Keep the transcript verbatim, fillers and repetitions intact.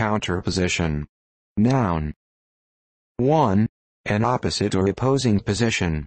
counterposition. Noun. one. An opposite or opposing position.